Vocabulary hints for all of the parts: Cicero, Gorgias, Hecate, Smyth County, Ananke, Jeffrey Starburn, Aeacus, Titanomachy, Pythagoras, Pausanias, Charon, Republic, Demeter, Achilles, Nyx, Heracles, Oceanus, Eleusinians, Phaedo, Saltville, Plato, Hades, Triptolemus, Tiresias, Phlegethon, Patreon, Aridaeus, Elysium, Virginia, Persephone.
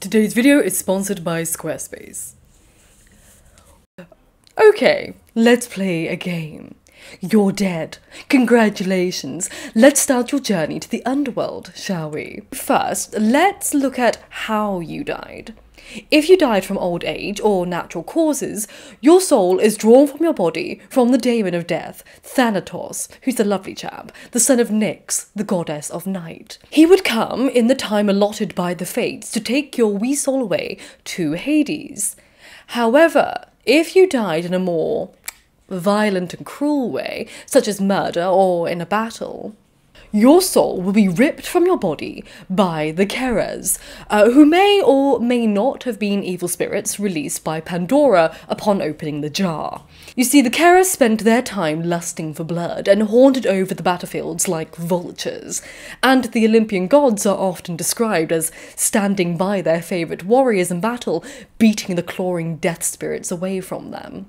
Today's video is sponsored by Squarespace. Okay, let's play a game. You're dead. Congratulations. Let's start your journey to the underworld, shall we? First, let's look at how you died. If you died from old age or natural causes, your soul is drawn from your body from the daemon of death, Thanatos, who's a lovely chap, the son of Nyx, the goddess of night. He would come in the time allotted by the fates to take your wee soul away to Hades. However, if you died in a more violent and cruel way, such as murder or in a battle, your soul will be ripped from your body by the Keres, who may or may not have been evil spirits released by Pandora upon opening the jar. You see, the Keres spent their time lusting for blood and haunted over the battlefields like vultures, and the Olympian gods are often described as standing by their favourite warriors in battle, beating the clawing death spirits away from them.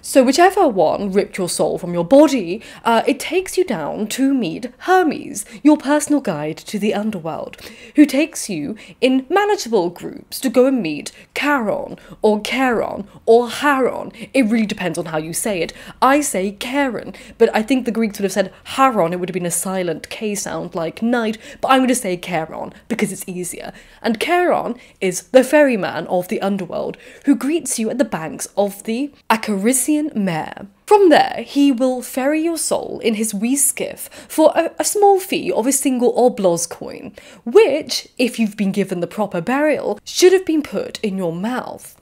So whichever one ripped your soul from your body, it takes you down to meet Hermes, your personal guide to the underworld, who takes you in manageable groups to go and meet Charon, or Charon, or Haron. It really depends on how you say it. I say Charon, but I think the Greeks would have said Haron. It would have been a silent K sound like night, but I'm going to say Charon because it's easier. And Charon is the ferryman of the underworld, who greets you at the banks of the Acheron Mare. From there, he will ferry your soul in his wee skiff for a small fee of a single oblaz coin, which, if you've been given the proper burial, should have been put in your mouth.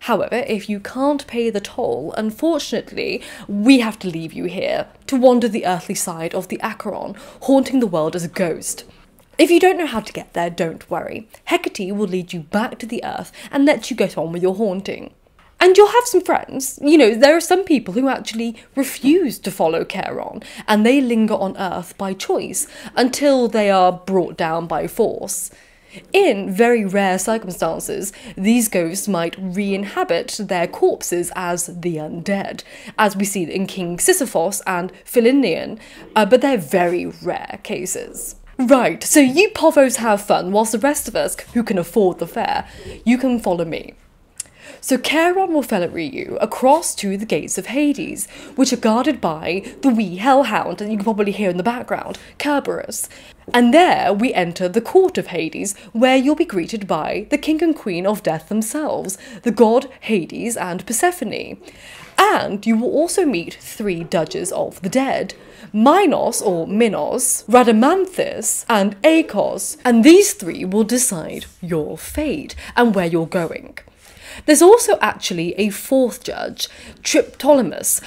However, if you can't pay the toll, unfortunately, we have to leave you here to wander the earthly side of the Acheron, haunting the world as a ghost. If you don't know how to get there, don't worry. Hecate will lead you back to the earth and let you get on with your haunting. And you'll have some friends. You know, there are some people who actually refuse to follow Charon, and they linger on Earth by choice until they are brought down by force. In very rare circumstances, these ghosts might re-inhabit their corpses as the undead, as we see in King Sisyphos and Philinion, but they're very rare cases. Right, so you povos have fun, whilst the rest of us, who can afford the fare, you can follow me. So Charon will ferry you across to the gates of Hades, which are guarded by the wee hellhound that you can probably hear in the background, Cerberus. And there we enter the court of Hades, where you'll be greeted by the king and queen of death themselves, the god Hades and Persephone. And you will also meet three judges of the dead, Minos or Minos, Rhadamanthus and Aeacus, and these three will decide your fate and where you're going. There's also actually a fourth judge, Triptolemus,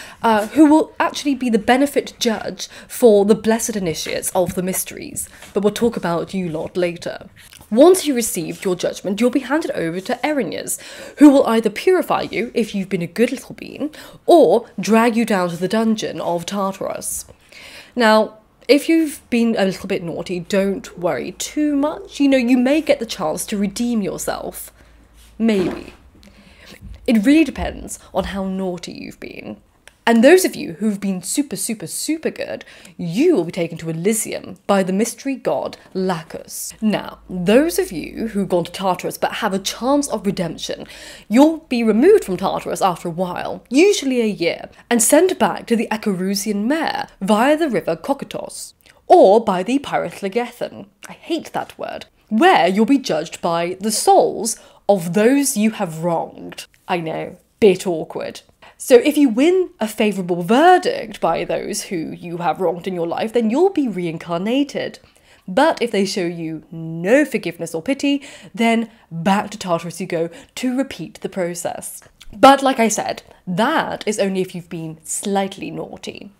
who will actually be the benefit judge for the blessed initiates of the mysteries, but we'll talk about you lot later. Once you received your judgment, you'll be handed over to Erinyes, who will either purify you if you've been a good little bean, or drag you down to the dungeon of Tartarus. Now, if you've been a little bit naughty, don't worry too much. You know, you may get the chance to redeem yourself. Maybe. It really depends on how naughty you've been. And those of you who've been super good, you will be taken to Elysium by the mystery god Aeacus. Now, those of you who've gone to Tartarus but have a chance of redemption, you'll be removed from Tartarus after a while, usually a year, and sent back to the Acheron Mare via the river Cocytus, or by the pirate Phlegethon, I hate that word, where you'll be judged by the souls of those you have wronged. I know, bit awkward. So if you win a favourable verdict by those who you have wronged in your life, then you'll be reincarnated. But if they show you no forgiveness or pity, then back to Tartarus you go to repeat the process. But like I said, that is only if you've been slightly naughty.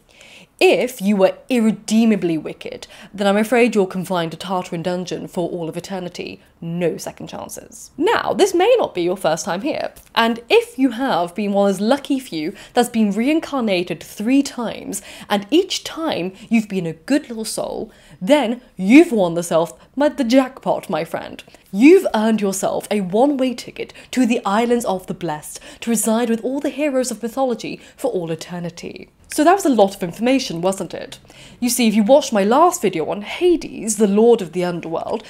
If you were irredeemably wicked, then I'm afraid you're confined to Tartarin Dungeon for all of eternity. No second chances. Now, this may not be your first time here, and if you have been one of those lucky few that's been reincarnated 3 times, and each time you've been a good little soul, then you've won yourself the jackpot, my friend. You've earned yourself a one-way ticket to the Islands of the Blessed to reside with all the heroes of mythology for all eternity. So that was a lot of information, wasn't it? You see, if you watched my last video on Hades, the Lord of the Underworld,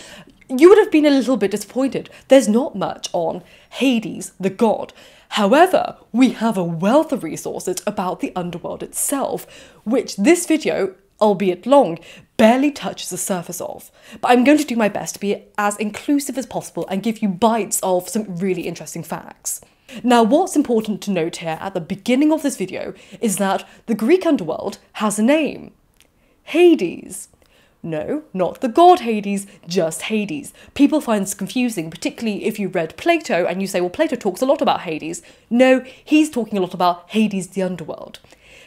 you would have been a little bit disappointed. There's not much on Hades, the god. However, we have a wealth of resources about the underworld itself, which this video, albeit long, barely touches the surface of. But I'm going to do my best to be as inclusive as possible and give you bites of some really interesting facts. Now, what's important to note here at the beginning of this video is that the Greek underworld has a name. Hades. No, not the god Hades, just Hades. People find this confusing, particularly if you read Plato and you say, well, Plato talks a lot about Hades. No, he's talking a lot about Hades, the underworld.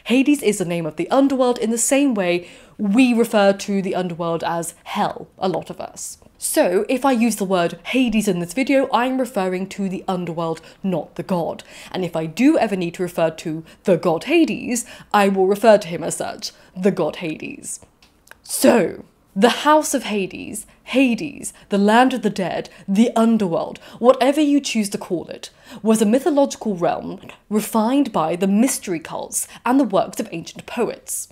Hades is the name of the underworld in the same way we refer to the underworld as hell, a lot of us. So if I use the word Hades in this video, I'm referring to the underworld, not the god. And if I do ever need to refer to the god Hades, I will refer to him as such, the god Hades. So, the House of Hades, Hades, the Land of the Dead, the Underworld, whatever you choose to call it, was a mythological realm refined by the mystery cults and the works of ancient poets.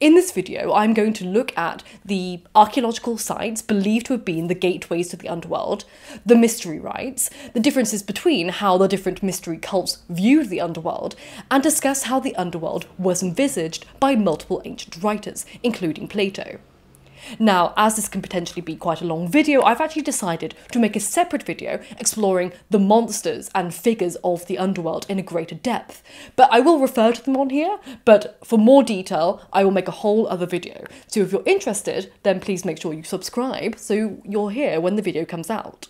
In this video, I'm going to look at the archaeological sites believed to have been the gateways to the underworld, the mystery rites, the differences between how the different mystery cults viewed the underworld, and discuss how the underworld was envisaged by multiple ancient writers, including Plato. Now, as this can potentially be quite a long video, I've actually decided to make a separate video exploring the monsters and figures of the underworld in a greater depth. But I will refer to them on here, but for more detail, I will make a whole other video. So if you're interested, then please make sure you subscribe so you're here when the video comes out.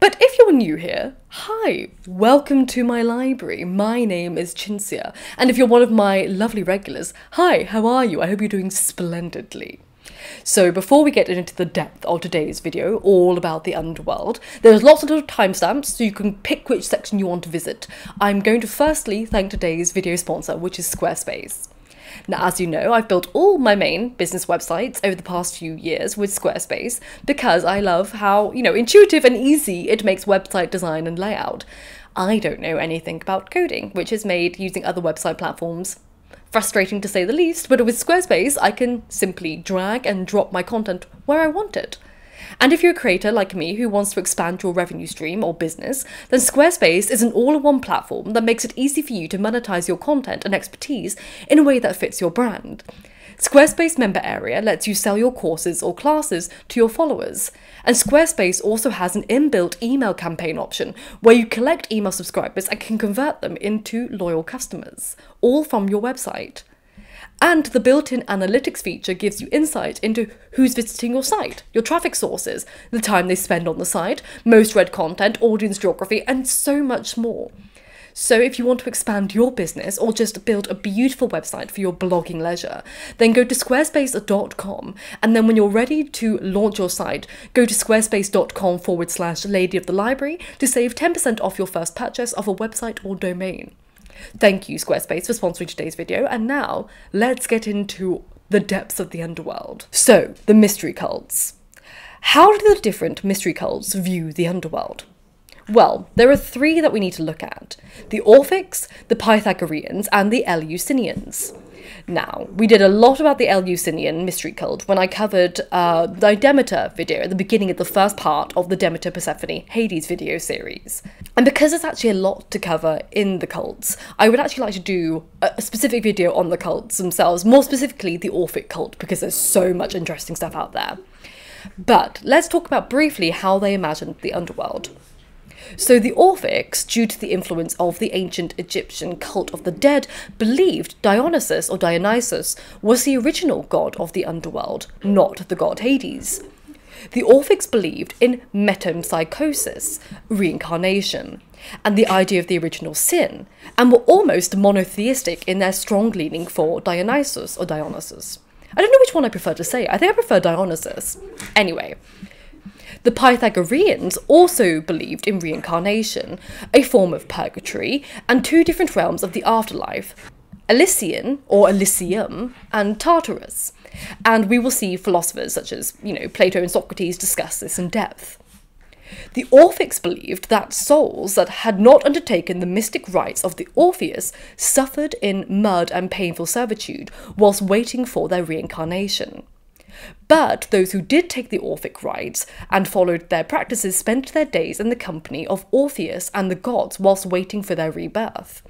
But if you're new here, hi, welcome to my library. My name is Cinzia, and if you're one of my lovely regulars, hi, how are you? I hope you're doing splendidly. So before we get into the depth of today's video, all about the underworld, there's lots of little timestamps so you can pick which section you want to visit. I'm going to firstly thank today's video sponsor, which is Squarespace. Now, as you know, I've built all my main business websites over the past few years with Squarespace because I love how, you know, intuitive and easy it makes website design and layout. I don't know anything about coding, which is made using other website platforms frustrating to say the least, but with Squarespace, I can simply drag and drop my content where I want it. And if you're a creator like me who wants to expand your revenue stream or business, then Squarespace is an all-in-one platform that makes it easy for you to monetize your content and expertise in a way that fits your brand. Squarespace Member Area lets you sell your courses or classes to your followers. And Squarespace also has an inbuilt email campaign option where you collect email subscribers and can convert them into loyal customers, all from your website. And the built-in analytics feature gives you insight into who's visiting your site, your traffic sources, the time they spend on the site, most read content, audience geography, and so much more. So if you want to expand your business or just build a beautiful website for your blogging leisure, then go to squarespace.com. And then when you're ready to launch your site, go to squarespace.com/Lady of the Library to save 10% off your first purchase of a website or domain. Thank you, Squarespace, for sponsoring today's video. And now let's get into the depths of the underworld. So, the mystery cults. How do the different mystery cults view the underworld? Well, there are three that we need to look at: the Orphics, the Pythagoreans, and the Eleusinians. Now, we did a lot about the Eleusinian mystery cult when I covered the Demeter video at the beginning of the first part of the Demeter Persephone Hades video series. And because there's actually a lot to cover in the cults, I would actually like to do a specific video on the cults themselves, more specifically the Orphic cult, because there's so much interesting stuff out there. But let's talk about briefly how they imagined the underworld. So the Orphics, due to the influence of the ancient Egyptian cult of the dead, believed Dionysus or Dionysus was the original god of the underworld, not the god Hades. The Orphics believed in metempsychosis, reincarnation, and the idea of the original sin, and were almost monotheistic in their strong leaning for Dionysus or Dionysus. I don't know which one I prefer to say. I think I prefer Dionysus. Anyway. The Pythagoreans also believed in reincarnation, a form of purgatory, and two different realms of the afterlife, Elysium or Elysium and Tartarus. And we will see philosophers such as, you know, Plato and Socrates discuss this in depth. The Orphics believed that souls that had not undertaken the mystic rites of the Orpheus suffered in mud and painful servitude whilst waiting for their reincarnation. But those who did take the Orphic rites and followed their practices spent their days in the company of Orpheus and the gods whilst waiting for their rebirth.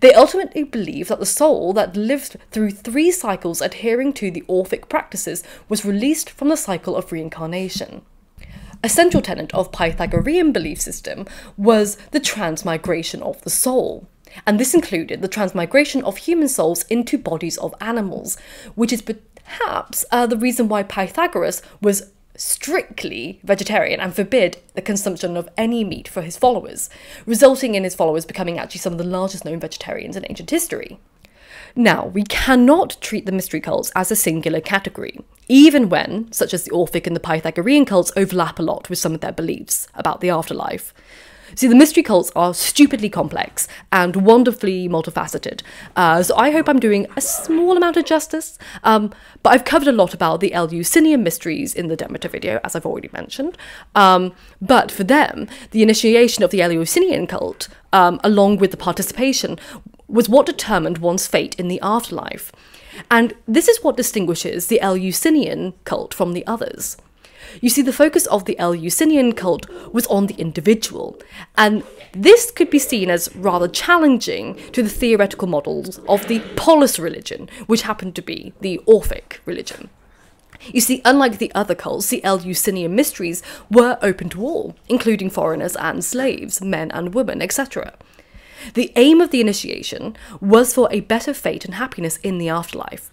They ultimately believed that the soul that lived through 3 cycles adhering to the Orphic practices was released from the cycle of reincarnation. A central tenet of Pythagorean belief system was the transmigration of the soul, and this included the transmigration of human souls into bodies of animals, which is perhaps the reason why Pythagoras was strictly vegetarian and forbid the consumption of any meat for his followers, resulting in his followers becoming actually some of the largest known vegetarians in ancient history. Now, we cannot treat the mystery cults as a singular category, even when, such as the Orphic and the Pythagorean cults, overlap a lot with some of their beliefs about the afterlife. See, the mystery cults are stupidly complex and wonderfully multifaceted, so I hope I'm doing a small amount of justice, but I've covered a lot about the Eleusinian mysteries in the Demeter video, as I've already mentioned, but for them, the initiation of the Eleusinian cult, along with the participation, was what determined one's fate in the afterlife. And this is what distinguishes the Eleusinian cult from the others. You see, the focus of the Eleusinian cult was on the individual, and this could be seen as rather challenging to the theoretical models of the polis religion, which happened to be the Orphic religion. You see, unlike the other cults, the Eleusinian mysteries were open to all, including foreigners and slaves, men and women, etc. The aim of the initiation was for a better fate and happiness in the afterlife,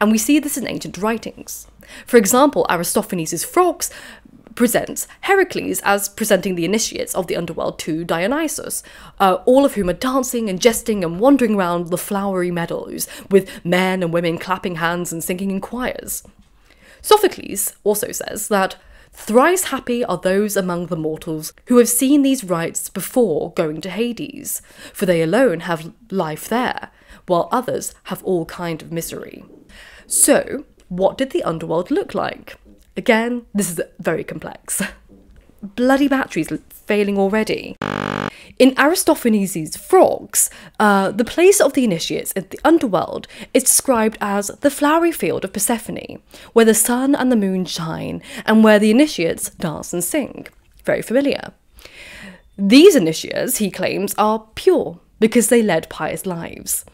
and we see this in ancient writings. For example, Aristophanes' Phrox presents Heracles as presenting the initiates of the underworld to Dionysus, all of whom are dancing and jesting and wandering round the flowery meadows, with men and women clapping hands and singing in choirs. Sophocles also says that thrice happy are those among the mortals who have seen these rites before going to Hades, for they alone have life there, while others have all kind of misery. So, what did the underworld look like? Again, this is very complex. Bloody batteries failing already. In Aristophanes' Phrox, the place of the initiates in the underworld is described as the flowery field of Persephone, where the sun and the moon shine, and where the initiates dance and sing. Very familiar. These initiates, he claims, are pure because they led pious lives.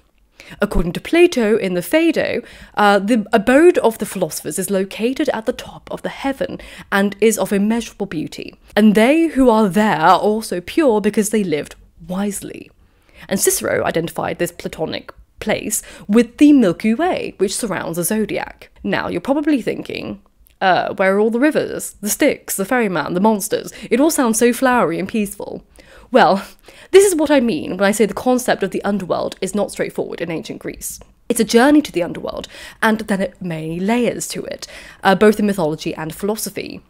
According to Plato in the Phaedo, the abode of the philosophers is located at the top of the heaven and is of immeasurable beauty, and they who are there are also pure because they lived wisely. And Cicero identified this Platonic place with the Milky Way, which surrounds the zodiac. Now, you're probably thinking, where are all the rivers, the Styx, the ferryman, the monsters? It all sounds so flowery and peaceful. Well, this is what I mean when I say the concept of the underworld is not straightforward in ancient Greece. It's a journey to the underworld, and then it many layers to it, both in mythology and philosophy.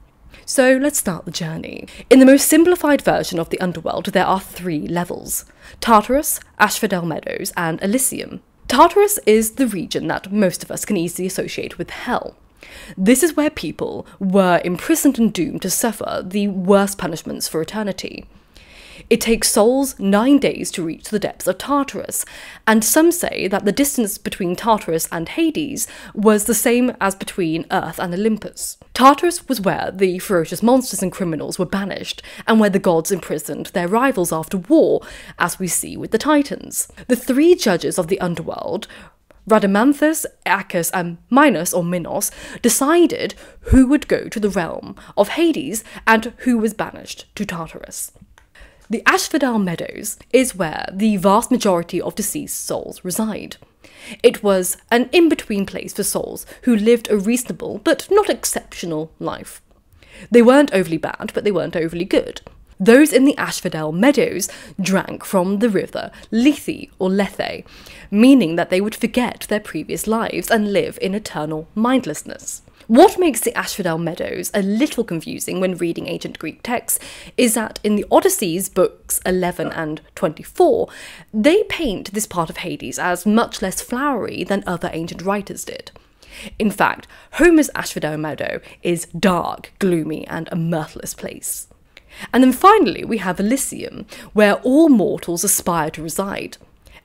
So let's start the journey. In the most simplified version of the underworld, there are 3 levels: Tartarus, Asphodel Meadows, and Elysium. Tartarus is the region that most of us can easily associate with hell. This is where people were imprisoned and doomed to suffer the worst punishments for eternity. It takes souls 9 days to reach the depths of Tartarus, and some say that the distance between Tartarus and Hades was the same as between Earth and Olympus. Tartarus was where the ferocious monsters and criminals were banished, and where the gods imprisoned their rivals after war, as we see with the Titans. The 3 judges of the underworld, Rhadamanthus, Aeacus, and Minos, decided who would go to the realm of Hades and who was banished to Tartarus. The Asphodel Meadows is where the vast majority of deceased souls reside. It was an in-between place for souls who lived a reasonable but not exceptional life. They weren't overly bad, but they weren't overly good. Those in the Asphodel Meadows drank from the river Lethe, or Lethe, meaning that they would forget their previous lives and live in eternal mindlessness. What makes the Asphodel Meadows a little confusing when reading ancient Greek texts is that in the Odyssey's books 11 and 24, they paint this part of Hades as much less flowery than other ancient writers did. In fact, Homer's Asphodel Meadow is dark, gloomy, and a mirthless place. And then finally we have Elysium, where all mortals aspire to reside.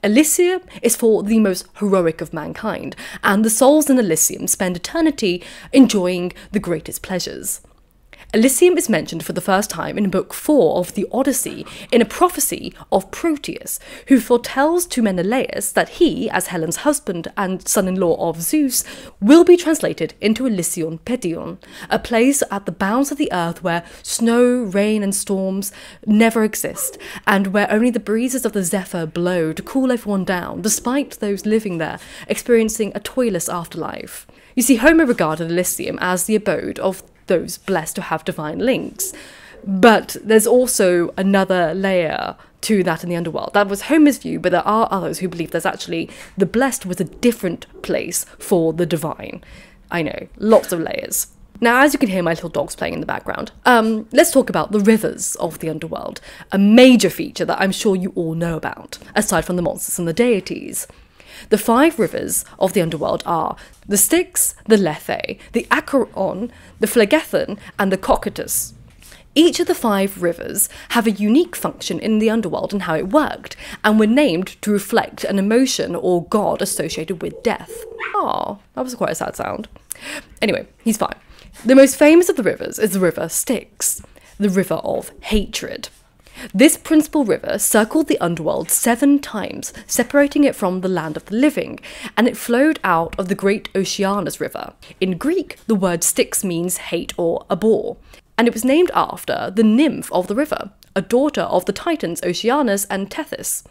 Elysium is for the most heroic of mankind, and the souls in Elysium spend eternity enjoying the greatest pleasures. Elysium is mentioned for the first time in Book 4 of the Odyssey in a prophecy of Proteus, who foretells to Menelaus that he, as Helen's husband and son-in-law of Zeus, will be translated into Elysion Pedion, a place at the bounds of the earth where snow, rain and storms never exist, and where only the breezes of the zephyr blow to cool everyone down, despite those living there experiencing a toyless afterlife. You see, Homer regarded Elysium as the abode of those blessed to have divine links. But there's also another layer to that in the underworld. That was Homer's view, but there are others who believe there's actually the blessed was a different place for the divine. I know, lots of layers. Now, as you can hear, my little dog's playing in the background. Let's talk about the rivers of the underworld, a major feature that I'm sure you all know about, aside from the monsters and the deities. The five rivers of the underworld are the Styx, the Lethe, the Acheron, the Phlegethon, and the Cocytus. Each of the five rivers have a unique function in the underworld and how it worked, and were named to reflect an emotion or god associated with death. Oh, that was quite a sad sound. Anyway, he's fine. The most famous of the rivers is the river Styx, the river of hatred. This principal river circled the underworld 7 times, separating it from the land of the living, and it flowed out of the great Oceanus River. In Greek, the word Styx means hate or abhor, and it was named after the nymph of the river, a daughter of the Titans Oceanus and Tethys.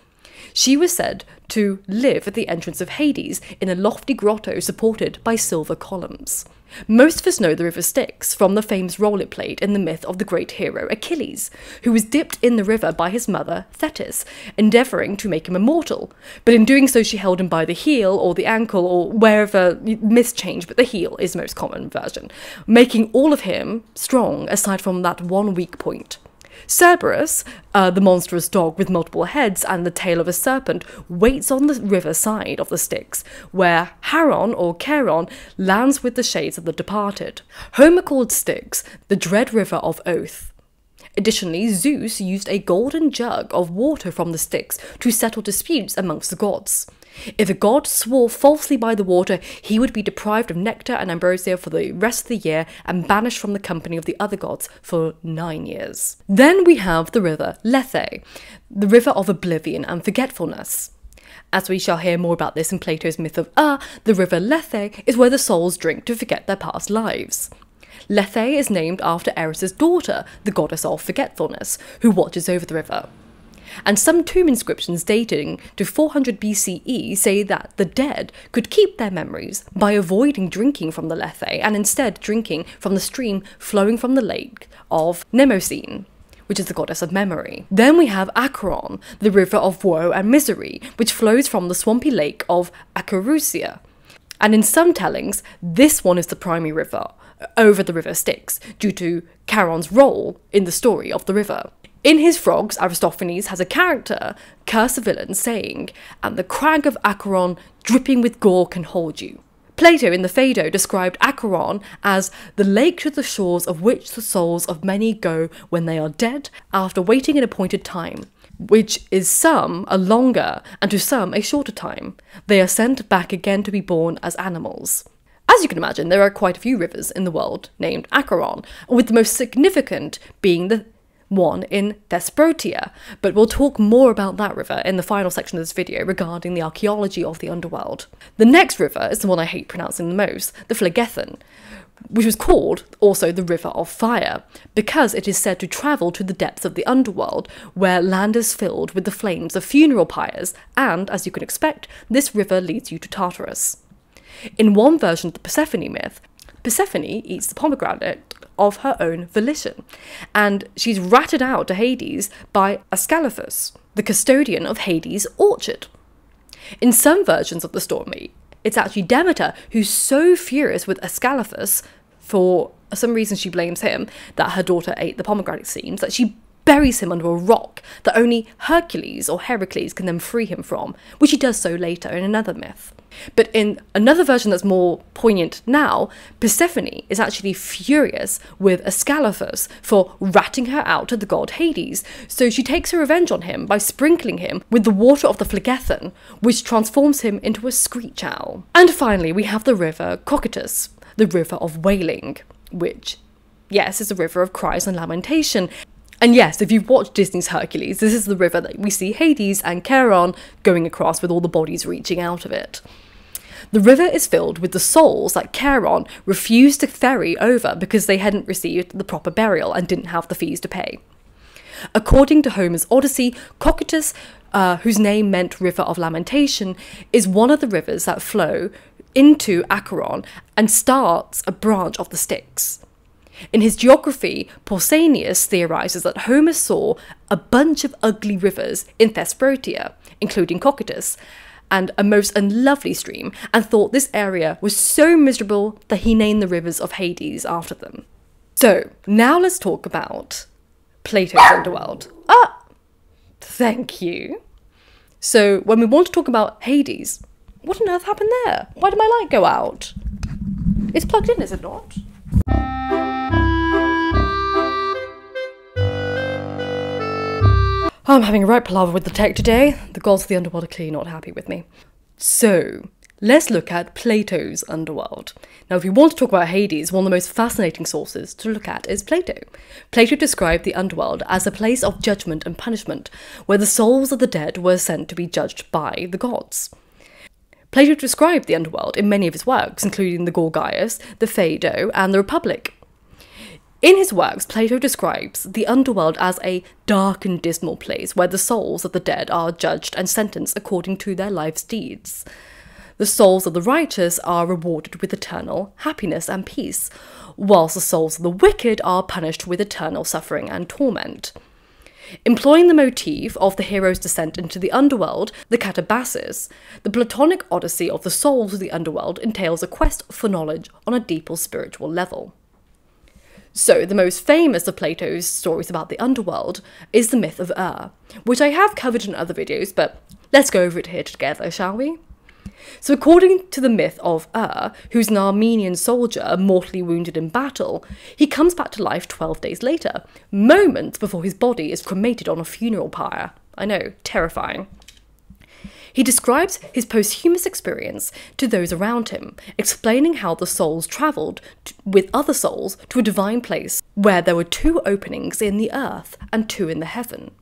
She was said to live at the entrance of Hades in a lofty grotto supported by silver columns. Most of us know the river Styx from the famous role it played in the myth of the great hero Achilles, who was dipped in the river by his mother Thetis, endeavouring to make him immortal, but in doing so she held him by the heel or the ankle or wherever, mischanged, but the heel is the most common version, making all of him strong aside from that one weak point. Cerberus, the monstrous dog with multiple heads and the tail of a serpent, waits on the river side of the Styx, where Charon or Charon lands with the shades of the departed. Homer called Styx the dread river of oath. Additionally, Zeus used a golden jug of water from the Styx to settle disputes amongst the gods. If a god swore falsely by the water, he would be deprived of nectar and ambrosia for the rest of the year and banished from the company of the other gods for 9 years. Then we have the river Lethe, the river of oblivion and forgetfulness. As we shall hear more about this in Plato's myth of Er, the river Lethe is where the souls drink to forget their past lives. Lethe is named after Eris's daughter, the goddess of forgetfulness, who watches over the river. And some tomb inscriptions dating to 400 BCE say that the dead could keep their memories by avoiding drinking from the Lethe and instead drinking from the stream flowing from the lake of Mnemosyne, which is the goddess of memory. Then we have Acheron, the river of woe and misery, which flows from the swampy lake of Acherusia. And in some tellings, this one is the primary river over the river Styx due to Charon's role in the story of the river. In his Frogs, Aristophanes has a character curse a villain, saying, "And the crag of Acheron, dripping with gore, can hold you." Plato in the Phaedo described Acheron as the lake to the shores of which the souls of many go when they are dead, after waiting an appointed time, which is some a longer and to some a shorter time. They are sent back again to be born as animals. As you can imagine, there are quite a few rivers in the world named Acheron, with the most significant being the one in Thesprotia, but we'll talk more about that river in the final section of this video regarding the archaeology of the underworld. The next river is the one I hate pronouncing the most, the Phlegethon, which was called also the River of Fire, because it is said to travel to the depths of the underworld, where land is filled with the flames of funeral pyres, and, as you can expect, this river leads you to Tartarus. In one version of the Persephone myth, Persephone eats the pomegranate of her own volition, and she's ratted out to Hades by Ascalaphus, the custodian of Hades' orchard. In some versions of the story, it's actually Demeter who's so furious with Ascalaphus, for some reason she blames him, that her daughter ate the pomegranate seeds, that she buries him under a rock that only Hercules or Heracles can then free him from, which he does so later in another myth. But in another version that's more poignant now, Persephone is actually furious with Ascalaphus for ratting her out to the god Hades, so she takes her revenge on him by sprinkling him with the water of the Phlegethon, which transforms him into a screech owl. And finally, we have the river Cocytus, the river of wailing, which, yes, is the river of cries and lamentation. And yes, if you've watched Disney's Hercules, this is the river that we see Hades and Charon going across with all the bodies reaching out of it. The river is filled with the souls that Charon refused to ferry over because they hadn't received the proper burial and didn't have the fees to pay. According to Homer's Odyssey, Cocytus, whose name meant River of Lamentation, is one of the rivers that flow into Acheron and starts a branch of the Styx. In his geography, Pausanias theorizes that Homer saw a bunch of ugly rivers in Thesprotia, including Cocytus, and a most unlovely stream, and thought this area was so miserable that he named the rivers of Hades after them. So, now let's talk about Plato's underworld. Ah! Thank you. So, when we want to talk about Hades, what on earth happened there? Why did my light go out? It's plugged in, is it not? I'm having a right palaver with the tech today. The gods of the underworld are clearly not happy with me. So, let's look at Plato's underworld. Now, if you want to talk about Hades, one of the most fascinating sources to look at is Plato. Plato described the underworld as a place of judgment and punishment, where the souls of the dead were sent to be judged by the gods. Plato described the underworld in many of his works, including the Gorgias, the Phaedo, and the Republic. In his works, Plato describes the underworld as a dark and dismal place where the souls of the dead are judged and sentenced according to their life's deeds. The souls of the righteous are rewarded with eternal happiness and peace, whilst the souls of the wicked are punished with eternal suffering and torment. Employing the motif of the hero's descent into the underworld, the Catabasis, the Platonic odyssey of the souls of the underworld entails a quest for knowledge on a deeper spiritual level. So, the most famous of Plato's stories about the underworld is the myth of Er, which I have covered in other videos, but let's go over it here together, shall we? So, according to the myth of Er, who's an Armenian soldier mortally wounded in battle, he comes back to life 12 days later, moments before his body is cremated on a funeral pyre. I know, terrifying. He describes his posthumous experience to those around him, explaining how the souls travelled with other souls to a divine place where there were two openings in the earth and two in the heaven.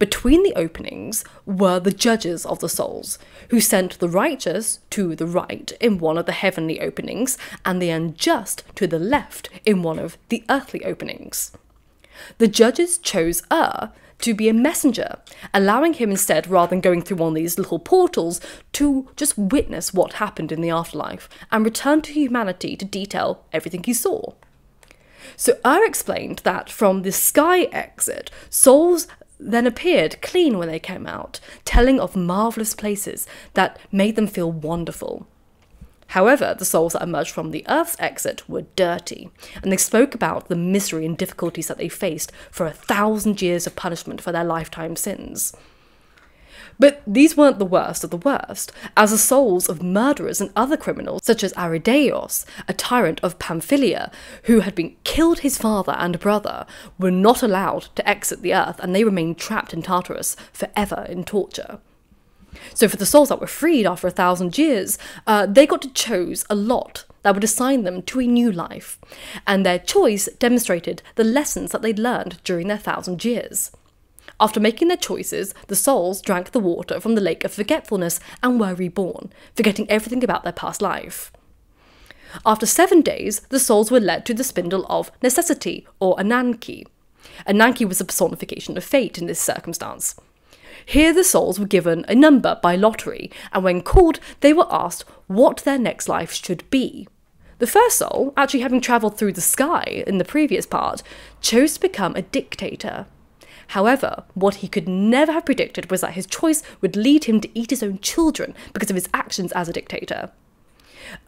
Between the openings were the judges of the souls, who sent the righteous to the right in one of the heavenly openings and the unjust to the left in one of the earthly openings. The judges chose to be a messenger, allowing him instead, rather than going through one of these little portals, to just witness what happened in the afterlife and return to humanity to detail everything he saw. So explained that from the sky exit, souls then appeared clean when they came out, telling of marvellous places that made them feel wonderful. However, the souls that emerged from the Earth's exit were dirty, and they spoke about the misery and difficulties that they faced for 1,000 years of punishment for their lifetime sins. But these weren't the worst of the worst, as the souls of murderers and other criminals, such as Aridaeus, a tyrant of Pamphylia, who had been killed his father and brother, were not allowed to exit the Earth, and they remained trapped in Tartarus forever in torture. So for the souls that were freed after 1,000 years, they got to choose a lot that would assign them to a new life, and their choice demonstrated the lessons that they'd learned during their 1,000 years. After making their choices, the souls drank the water from the lake of forgetfulness and were reborn, forgetting everything about their past life. After 7 days, the souls were led to the spindle of necessity, or Ananke. Ananke was a personification of fate in this circumstance. Here the souls were given a number by lottery, and when called, they were asked what their next life should be. The first soul, actually having travelled through the sky in the previous part, chose to become a dictator. However, what he could never have predicted was that his choice would lead him to eat his own children because of his actions as a dictator.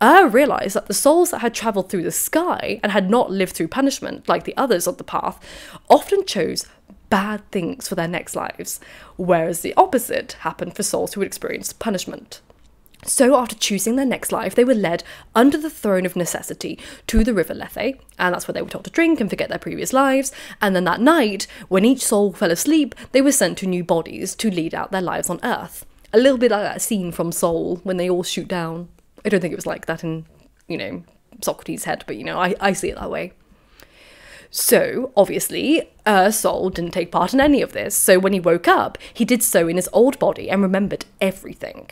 Realised that the souls that had travelled through the sky and had not lived through punishment, like the others on the path, often chose bad things for their next lives, whereas the opposite happened for souls who had experienced punishment. So after choosing their next life, they were led under the throne of necessity to the river Lethe, and that's where they were told to drink and forget their previous lives, and then that night, when each soul fell asleep, they were sent to new bodies to lead out their lives on Earth. A little bit like that scene from Soul, when they all shoot down. I don't think it was like that in, Socrates' head, but I see it that way. So, obviously, Soul didn't take part in any of this, so when he woke up, he did so in his old body and remembered everything.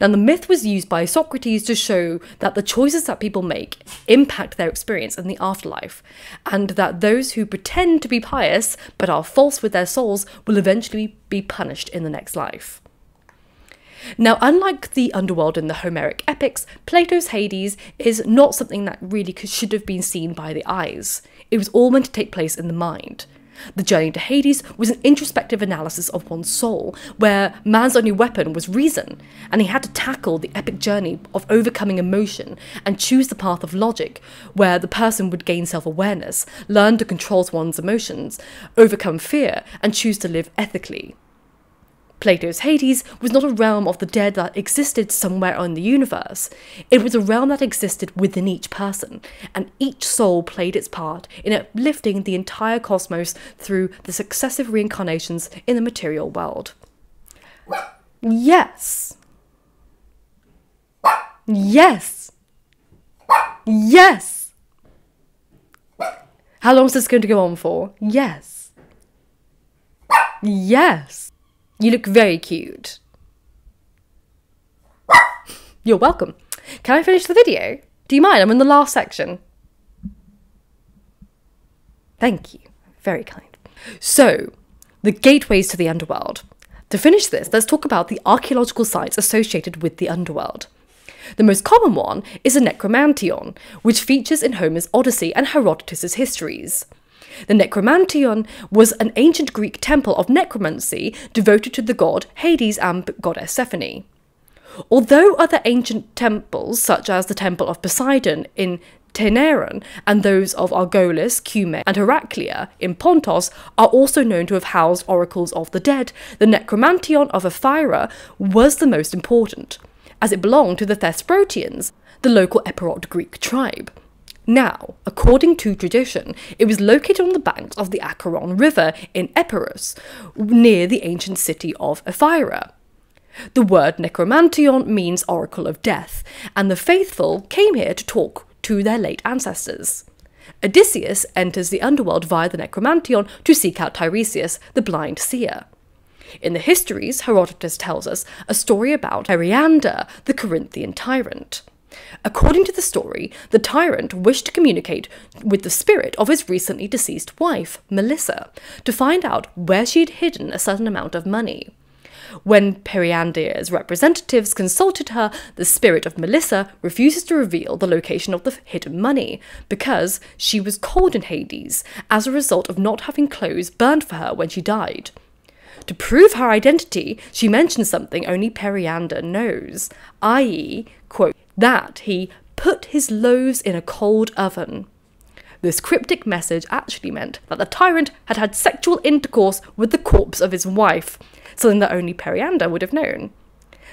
Now, the myth was used by Socrates to show that the choices that people make impact their experience in the afterlife, and that those who pretend to be pious but are false with their souls will eventually be punished in the next life. Now, unlike the underworld in the Homeric epics, Plato's Hades is not something that really should have been seen by the eyes. It was all meant to take place in the mind. The journey to Hades was an introspective analysis of one's soul, where man's only weapon was reason, and he had to tackle the epic journey of overcoming emotion and choose the path of logic, where the person would gain self-awareness, learn to control one's emotions, overcome fear, and choose to live ethically. Plato's Hades was not a realm of the dead that existed somewhere in the universe. It was a realm that existed within each person, and each soul played its part in uplifting the entire cosmos through the successive reincarnations in the material world. Yes. Yes. Yes. How long is this going to go on for? Yes. Yes. You look very cute. You're welcome. Can I finish the video? Do you mind? I'm in the last section. Thank you. Very kind. So, the gateways to the underworld. To finish this, let's talk about the archaeological sites associated with the underworld. The most common one is the Necromanteion, which features in Homer's Odyssey and Herodotus's histories. The Necromanteion was an ancient Greek temple of necromancy devoted to the god Hades and goddess Persephone. Although other ancient temples, such as the temple of Poseidon in Tainaron and those of Argolis, Cumae, and Heraclea in Pontos, are also known to have housed oracles of the dead, the Necromanteion of Ephyra was the most important, as it belonged to the Thesprotians, the local Epirot Greek tribe. Now, according to tradition, it was located on the banks of the Acheron River in Epirus, near the ancient city of Ephyra. The word Necromanteion means Oracle of Death, and the faithful came here to talk to their late ancestors. Odysseus enters the underworld via the Necromanteion to seek out Tiresias, the blind seer. In the histories, Herodotus tells us a story about Ariander, the Corinthian tyrant. According to the story, the tyrant wished to communicate with the spirit of his recently deceased wife, Melissa, to find out where she had hidden a certain amount of money. When Periander's representatives consulted her, the spirit of Melissa refuses to reveal the location of the hidden money, because she was cold in Hades as a result of not having clothes burned for her when she died. To prove her identity, she mentions something only Periander knows, i.e., quote, that he put his loaves in a cold oven. This cryptic message actually meant that the tyrant had had sexual intercourse with the corpse of his wife, something that only Periander would have known.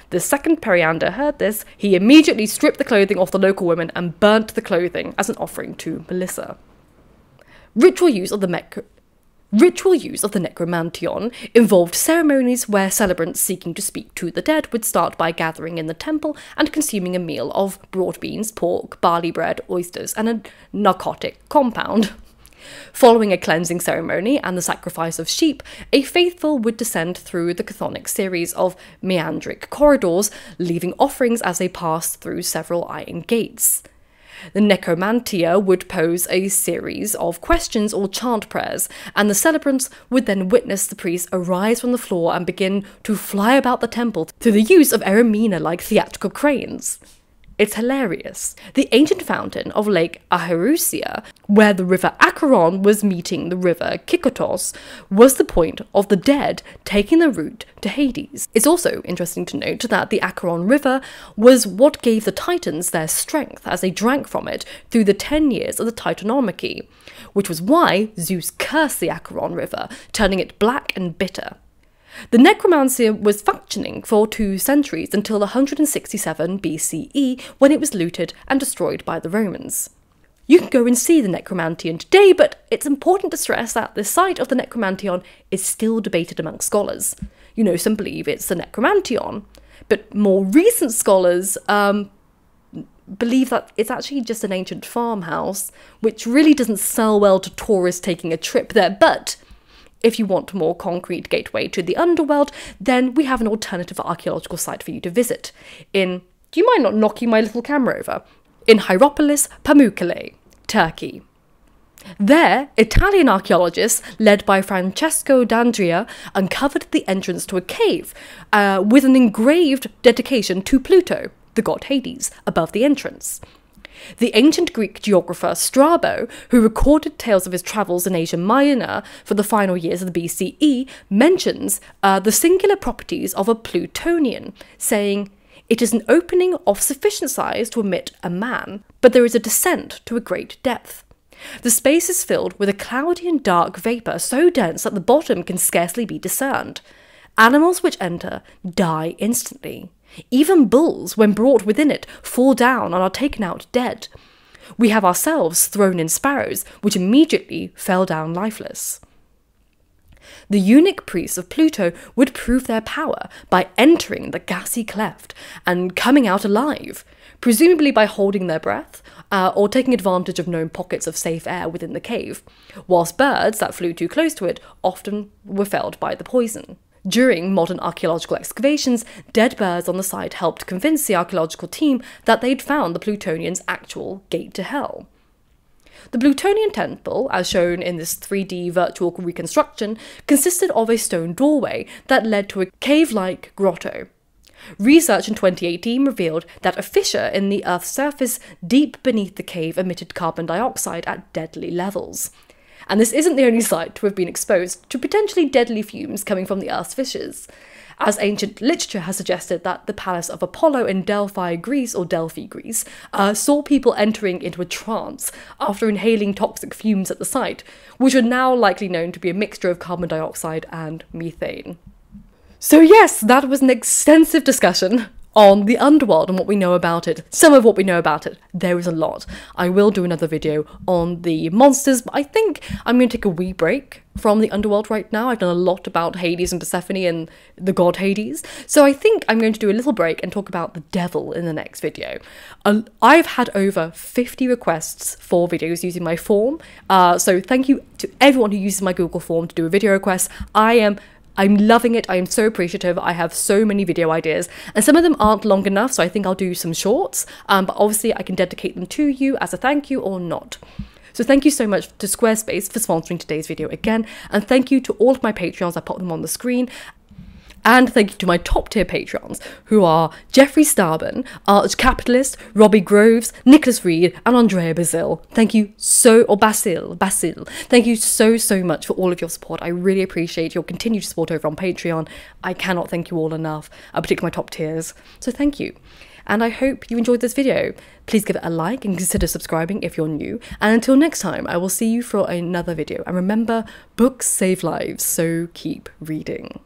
The second Periander heard this, he immediately stripped the clothing off the local women and burnt the clothing as an offering to Melissa. Ritual use of the Necromanteion involved ceremonies where celebrants seeking to speak to the dead would start by gathering in the temple and consuming a meal of broad beans, pork, barley bread, oysters, and a narcotic compound. Following a cleansing ceremony and the sacrifice of sheep, a faithful would descend through the chthonic series of meandric corridors, leaving offerings as they passed through several iron gates. The necromantia would pose a series of questions or chant prayers, and the celebrants would then witness the priest arise from the floor and begin to fly about the temple through the use of eremina-like theatrical cranes. It's hilarious. The ancient fountain of Lake Acherusia, where the river Acheron was meeting the river Kikotos, was the point of the dead taking the route to Hades. It's also interesting to note that the Acheron River was what gave the Titans their strength as they drank from it through the 10 years of the Titanomachy, which was why Zeus cursed the Acheron River, turning it black and bitter. The Necromanteion was functioning for 2 centuries until 167 BCE, when it was looted and destroyed by the Romans. You can go and see the Necromanteion today, but it's important to stress that the site of the Necromanteion is still debated among scholars. You know, some believe it's the Necromanteion, but more recent scholars believe that it's actually just an ancient farmhouse, which really doesn't sell well to tourists taking a trip there, but if you want a more concrete gateway to the underworld, then we have an alternative archaeological site for you to visit in, do you mind not knocking my little camera over, in Hierapolis, Pamukkale, Turkey. There, Italian archaeologists, led by Francesco d'Andrea, uncovered the entrance to a cave with an engraved dedication to Pluto, the god Hades, above the entrance. The ancient Greek geographer Strabo, who recorded tales of his travels in Asia Minor for the final years of the BCE, mentions the singular properties of a Plutonian, saying, "It is an opening of sufficient size to admit a man, but there is a descent to a great depth. The space is filled with a cloudy and dark vapour so dense that the bottom can scarcely be discerned. Animals which enter die instantly. Even bulls, when brought within it, fall down and are taken out dead. We have ourselves thrown in sparrows, which immediately fell down lifeless." The eunuch priests of Pluto would prove their power by entering the gassy cleft and coming out alive, presumably by holding their breath or taking advantage of known pockets of safe air within the cave, whilst birds that flew too close to it often were felled by the poison. During modern archaeological excavations, dead birds on the site helped convince the archaeological team that they'd found the Plutonian's actual gate to hell. The Plutonian temple, as shown in this 3D virtual reconstruction, consisted of a stone doorway that led to a cave-like grotto. Research in 2018 revealed that a fissure in the Earth's surface deep beneath the cave emitted carbon dioxide at deadly levels. And this isn't the only site to have been exposed to potentially deadly fumes coming from the Earth's fissures, as ancient literature has suggested that the palace of Apollo in Delphi, Greece, or Delphi, Greece, saw people entering into a trance after inhaling toxic fumes at the site, which are now likely known to be a mixture of carbon dioxide and methane. So yes, that was an extensive discussion on the underworld and what we know about it. Some of what we know about it, there is a lot. I will do another video on the monsters, but I think I'm going to take a wee break from the underworld right now. I've done a lot about Hades and Persephone and the god Hades, so I think I'm going to do a little break and talk about the devil in the next video. I've had over 50 requests for videos using my form, so thank you to everyone who uses my Google form to do a video request. I'm loving it. I am so appreciative. I have so many video ideas, and some of them aren't long enough, so I think I'll do some shorts, but obviously I can dedicate them to you as a thank you or not. So thank you so much to Squarespace for sponsoring today's video again, and thank you to all of my Patreons. I pop them on the screen. And thank you to my top tier Patreons, who are Jeffrey Starburn, Arch Capitalist, Robbie Groves, Nicholas Reed, and Andrea Bazil. Thank you so, or Basil. Thank you so, so much for all of your support. I really appreciate your continued support over on Patreon. I cannot thank you all enough, particularly my top tiers. So thank you. And I hope you enjoyed this video. Please give it a like and consider subscribing if you're new. And until next time, I will see you for another video. And remember, books save lives, so keep reading.